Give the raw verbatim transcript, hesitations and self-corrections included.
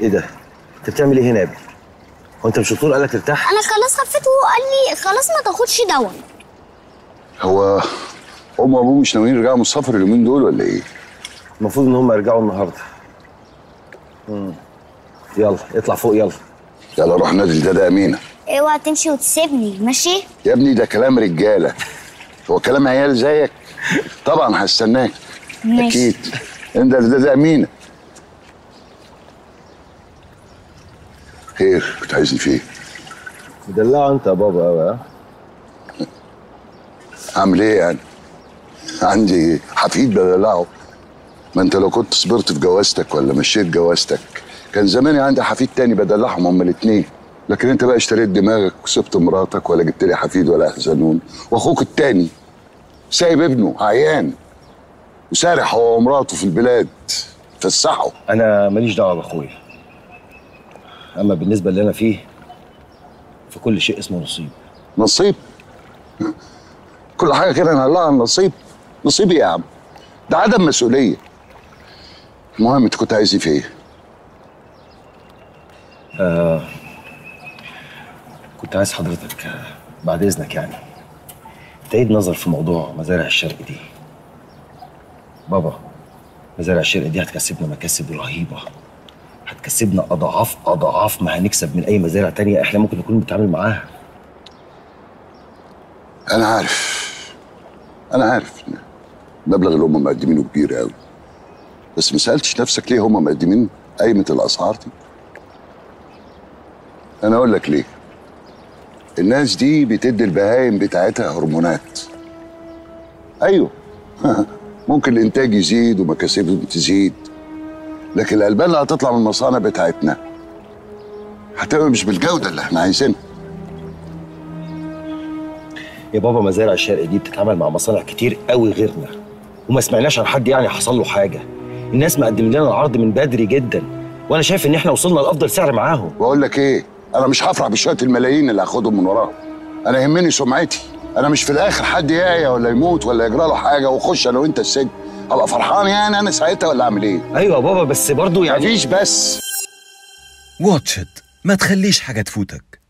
ايه ده؟ انت بتعمل ايه هنا يا ابني؟ هو انت مش الدكتور قال لك ترتاح؟ انا خلاص خفيت وهو قال لي خلاص ما تاخدش دواء. هو امه وابوه مش ناويين يرجعوا من السفر اليومين دول ولا ايه؟ المفروض ان هم يرجعوا النهارده. امم يلا اطلع فوق يلا. يلا روح نادي الدادا امينه. اوعى تمشي وتسيبني ماشي؟ يا ابني ده كلام رجاله. هو كلام عيال زيك؟ طبعا هستناك. ماشي. اكيد. انت الدادا امينه. خير كنت عايزني فيه. مدلعه انت يا بابا قوي ها؟ اعمل ايه يعني؟ عندي حفيد بدلعه. ما انت لو كنت صبرت في جوازتك ولا مشيت جوازتك كان زماني عندي حفيد تاني بدلعهم هما الاثنين، لكن انت بقى اشتريت دماغك وسبت مراتك ولا جبت لي حفيد ولا حزنون، واخوك التاني سايب ابنه عيان وسارح هو ومراته في البلاد فسحوا. انا ماليش دعوه باخويا، اما بالنسبه اللي انا فيه فكل شيء اسمه نصيب. نصيب؟ كل حاجه كده نقلها عن نصيب؟ نصيب ايه يا عم؟ ده عدم مسؤوليه. المهم انت كنت عايز ايه في ايه؟ آه كنت عايز حضرتك بعد اذنك يعني تعيد نظر في موضوع مزارع الشرق دي. بابا مزارع الشرق دي هتكسبنا مكاسب رهيبه، هتكسبنا اضعاف اضعاف ما هنكسب من اي مزارع تانية احنا ممكن نكون بنتعامل معاها. انا عارف انا عارف المبلغ اللي هم مقدمينه كبير قوي، بس ما سالتش نفسك ليه هم مقدمين قايمه الاسعار دي؟ انا اقول لك ليه. الناس دي بتدي البهايم بتاعتها هرمونات. ايوه ممكن الانتاج يزيد ومكاسبهم تزيد، لكن الالبان اللي هتطلع من المصانع بتاعتنا هتبقى مش بالجوده اللي احنا عايزينها. يا بابا مزارع الشرق دي بتتعامل مع مصانع كتير قوي غيرنا، وما سمعناش عن حد يعني حصل له حاجه. الناس مقدمين لنا العرض من بدري جدا، وانا شايف ان احنا وصلنا لافضل سعر معاهم. بقول لك ايه، انا مش هفرح بشويه الملايين اللي هاخدهم من وراهم. انا يهمني سمعتي، انا مش في الاخر حد يايا ولا يموت ولا يجرى له حاجه واخش انا وانت السجن. هبقى فرحان يعني انا ساعتها ولا اعمل ايه؟ ايوه يا بابا بس برضه يعني مفيش. بس واتشت ما تخليش حاجه تفوتك.